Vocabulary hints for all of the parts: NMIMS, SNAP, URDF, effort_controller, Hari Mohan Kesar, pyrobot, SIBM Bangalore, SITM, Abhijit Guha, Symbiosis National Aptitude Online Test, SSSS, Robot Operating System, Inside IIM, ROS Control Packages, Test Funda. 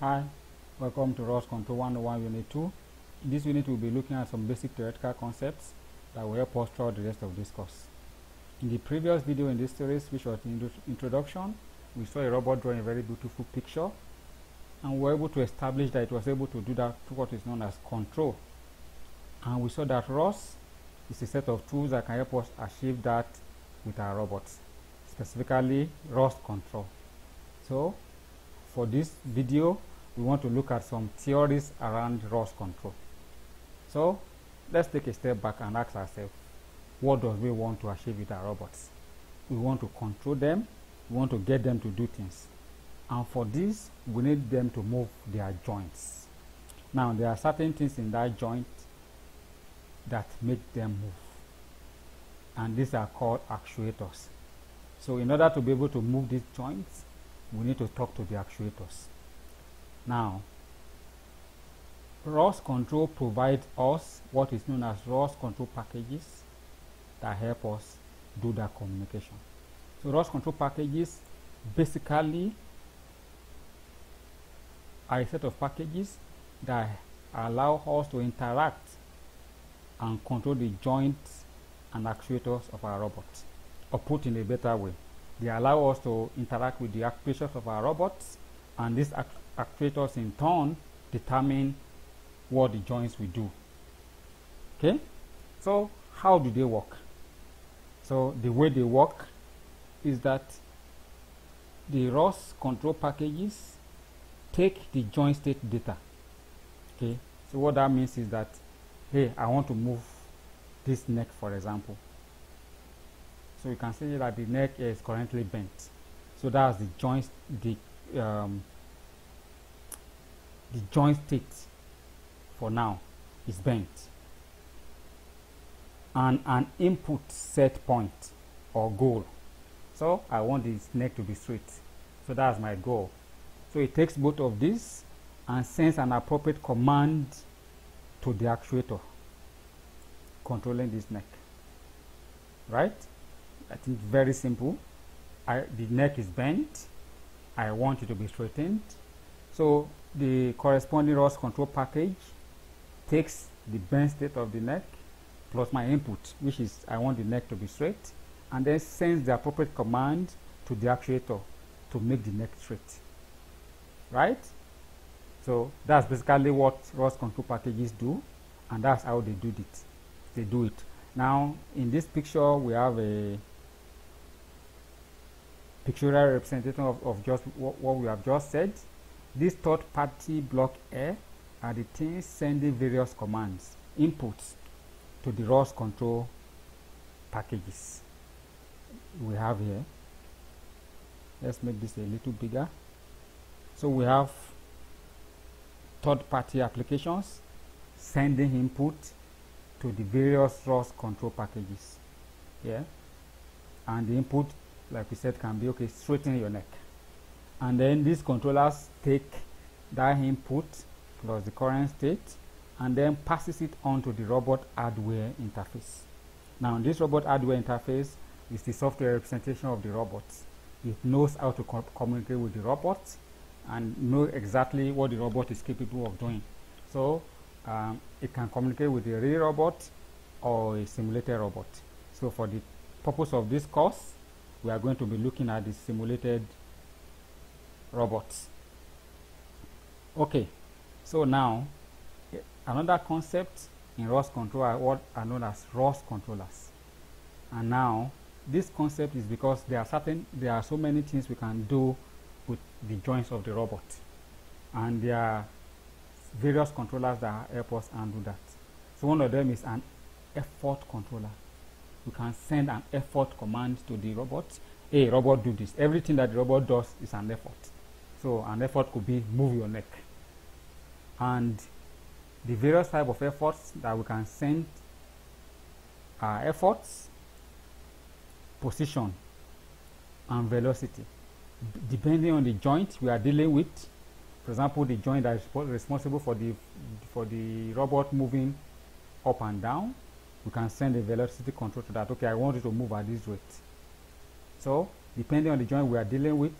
Hi, welcome to ROS Control 101 Unit 2. In this unit, we'll be looking at some basic theoretical concepts that will help us throughout the rest of this course. In the previous video in this series, which was the introduction, we saw a robot drawing a very beautiful picture, and we were able to establish that it was able to do that through what is known as control. And we saw that ROS is a set of tools that can help us achieve that with our robots, specifically ROS control. So, for this video, we want to look at some theories around ROS control. So, let's take a step back and ask ourselves, what do we want to achieve with our robots? We want to control them, we want to get them to do things. And for this, we need them to move their joints. Now, there are certain things in that joint that make them move, and these are called actuators. So, in order to be able to move these joints, we need to talk to the actuators. Now, ROS control provides us what is known as ROS control packages that help us do that communication. So, ROS control packages basically are a set of packages that allow us to interact and control the joints and actuators of our robots. Or put in a better way, they allow us to interact with the actuators of our robots, and these actuators in turn determine what the joints will do. Okay, so how do they work? So the way they work is that the ROS control packages take the joint state data. Okay, so what that means is that, hey, I want to move this neck, for example. So you can see that the neck is currently bent. So that's the joint, the joint state for now is bent. And an input set point or goal. So I want this neck to be straight. So that's my goal. So it takes both of these and sends an appropriate command to the actuator controlling this neck. Right? I think very simple. The neck is bent. I want it to be straightened. So the corresponding ROS control package takes the bent state of the neck plus my input, which is I want the neck to be straight, and then sends the appropriate command to the actuator to make the neck straight. Right? So that's basically what ROS control packages do, and that's how they do it. Now, in this picture, we have a pictorial representation of just what we have just said. This third-party block A are the things sending various commands, inputs to the ROS control packages we have here. Let's make this a little bigger. So we have third-party applications sending input to the various ROS control packages. Yeah, and the input, like we said, can be, okay, straighten your neck. And then these controllers take that input plus the current state and then passes it on to the robot hardware interface. Now, this robot hardware interface is the software representation of the robots. It knows how to communicate with the robot and know exactly what the robot is capable of doing. So it can communicate with a real robot or a simulated robot. So for the purpose of this course, we are going to be looking at the simulated robots. Okay, so now another concept in ROS control are what are known as ROS controllers. And now this concept is because there are so many things we can do with the joints of the robot, and there are various controllers that help us undo that. So one of them is an effort controller. You can send an effort command to the robot. Hey, robot, do this. Everything that the robot does is an effort. So an effort could be move your neck. And the various type of efforts that we can send are efforts, position, and velocity. Depending on the joint we are dealing with, for example, the joint that is responsible for the robot moving up and down, we can send a velocity control to that. Okay, I want it to move at this rate. So, depending on the joint we are dealing with,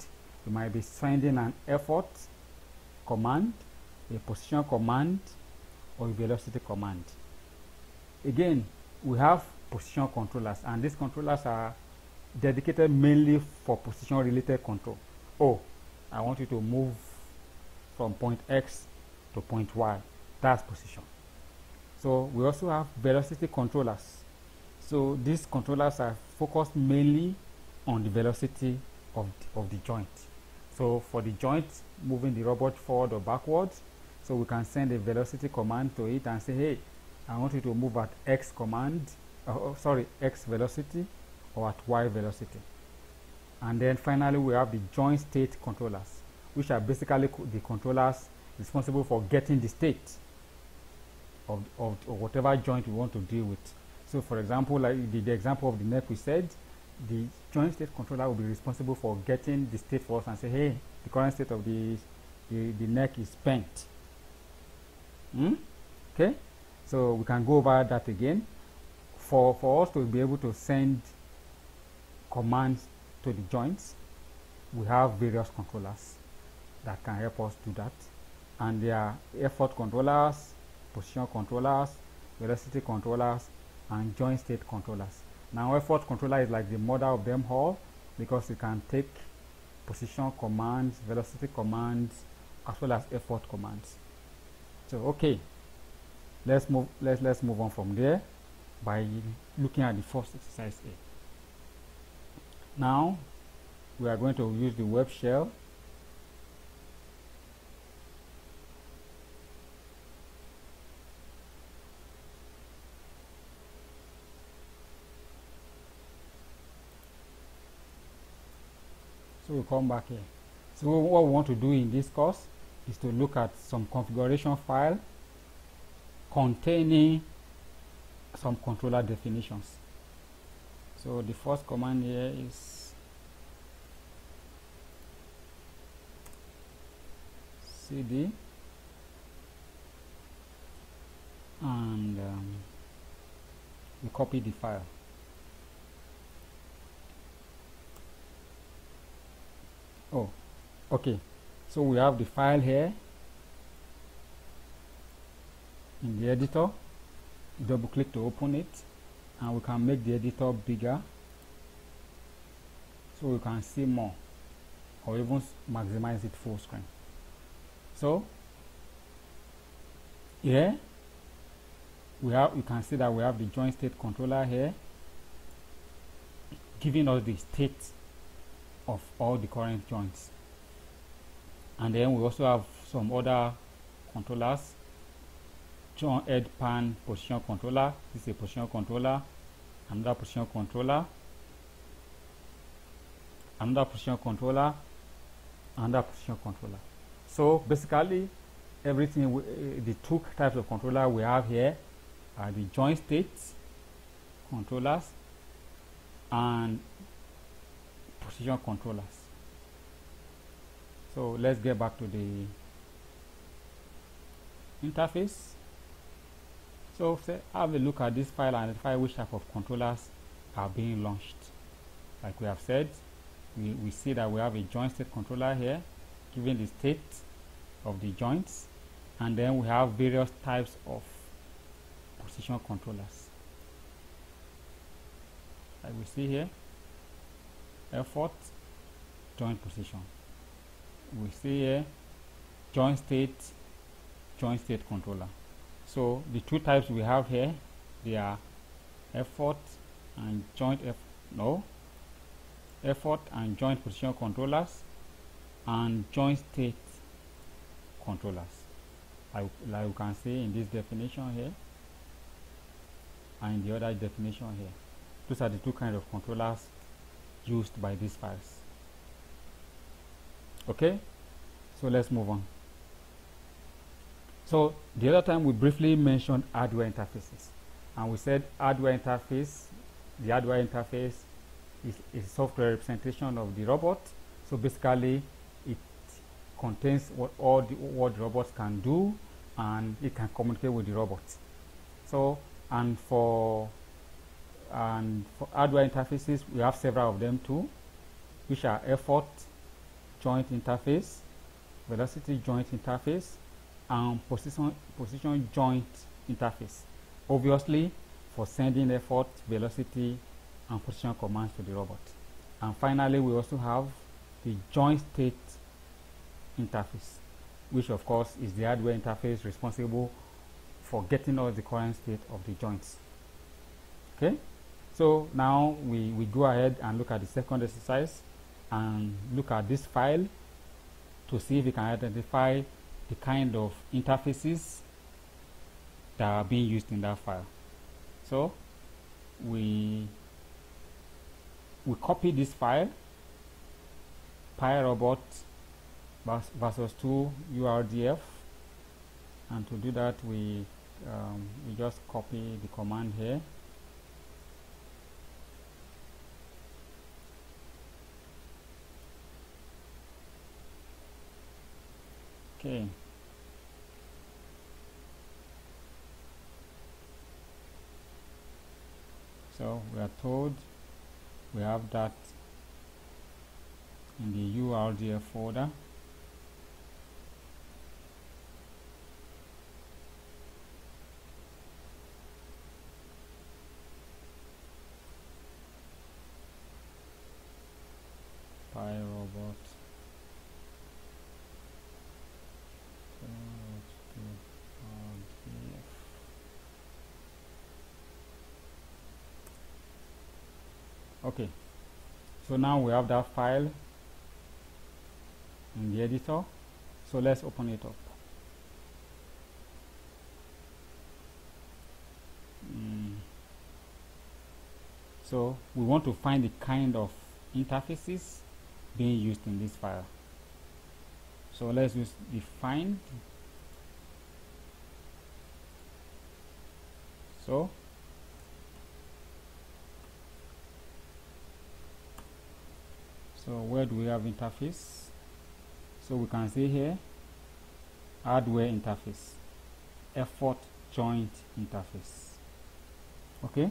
we might be sending an effort command, a position command, or a velocity command. Again, we have position controllers, and these controllers are dedicated mainly for position related control. Oh, I want you to move from point X to point Y, that's position. So we also have velocity controllers. So these controllers are focused mainly on the velocity of the joint. So for the joint moving the robot forward or backwards, so we can send a velocity command to it and say, hey, I want you to move at X command, X velocity, or at Y velocity. And then finally we have the joint state controllers, which are basically the controllers responsible for getting the state of whatever joint we want to deal with. So for example, like the example of the neck we said, the joint state controller will be responsible for getting the state for us and say, hey, the current state of the neck is bent. Okay, so we can go over that again. For us to be able to send commands to the joints, we have various controllers that can help us do that, and they are effort controllers, position controllers, velocity controllers, and joint state controllers. Now effort controller is like the mother of them all, because it can take position commands, velocity commands, as well as effort commands. So okay, let's move on from there by looking at the first exercise A. Now we are going to use the web shell . So we'll come back here. So what we want to do in this course is to look at some configuration file containing some controller definitions. So the first command here is cd, and we copy the file. Oh, okay, so we have the file here in the editor. Double click to open it, and we can make the editor bigger so we can see more, or even maximize it full screen. So here we have, you can see that we have the joint state controller here giving us the state of all the current joints, and then we also have some other controllers. Joint head pan position controller, this is a position controller, another position controller, another position controller, another position controller. So basically everything, the two types of controller we have here are the joint state controllers and position controllers. So let's get back to the interface. So have a look at this file and identify which type of controllers are being launched. Like we have said, we see that we have a joint state controller here giving the state of the joints, and then we have various types of position controllers, like we see here. Effort, joint position. We see here joint state controller. So the two types we have here, they are effort and effort and joint position controllers, and joint state controllers, like you can see in this definition here and the other definition here. Those are the two kinds of controllers used by these files. Okay, so let's move on. So the other time we briefly mentioned hardware interfaces, and we said hardware interface, the hardware interface is a software representation of the robot. So basically it contains what the robots can do, and it can communicate with the robots. So and for hardware interfaces we have several of them too, which are effort joint interface, velocity joint interface and position joint interface. Obviously, for sending effort, velocity, and position commands to the robot. And finally, we also have the joint state interface, which of course is the hardware interface responsible for getting us the current state of the joints. Okay, so now we go ahead and look at the second exercise and look at this file to see if we can identify the kind of interfaces that are being used in that file. So we copy this file, pyrobot versus 2 URDF, and to do that we just copy the command here. Okay. So we are told we have that in the URDF folder. Okay, so now we have that file in the editor, so let's open it up. So we want to find the kind of interfaces being used in this file. So let's use the find. So where do we have interface? So we can see here, hardware interface, effort joint interface. Okay,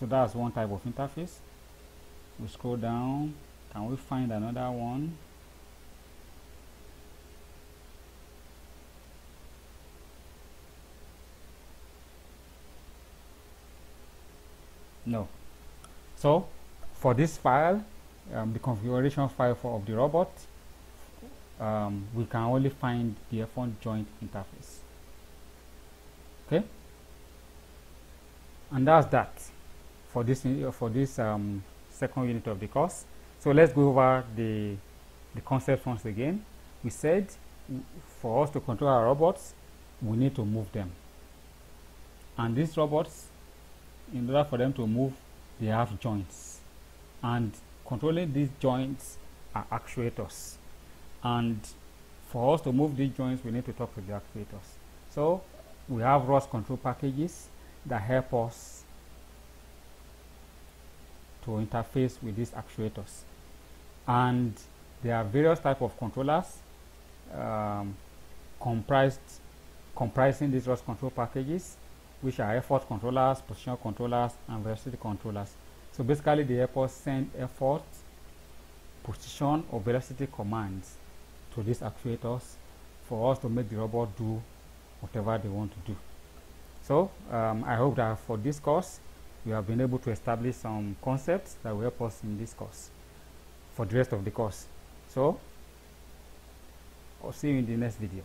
so that's one type of interface. We scroll down, can we find another one? No. So for this file, the configuration file of the robot, we can only find the effort joint interface. Okay, and that's that for this second unit of the course. So let's go over the concept once again. We said for us to control our robots, we need to move them, and these robots, in order for them to move, they have joints, and controlling these joints are actuators, and for us to move these joints we need to talk to the actuators. So we have ROS control packages that help us to interface with these actuators, and there are various types of controllers comprising these ROS control packages, which are effort controllers, position controllers, and velocity controllers. So basically they help us send effort, position, or velocity commands to these actuators for us to make the robot do whatever they want to do. So I hope that for this course we have been able to establish some concepts that will help us in this course for the rest of the course. So I'll see you in the next video.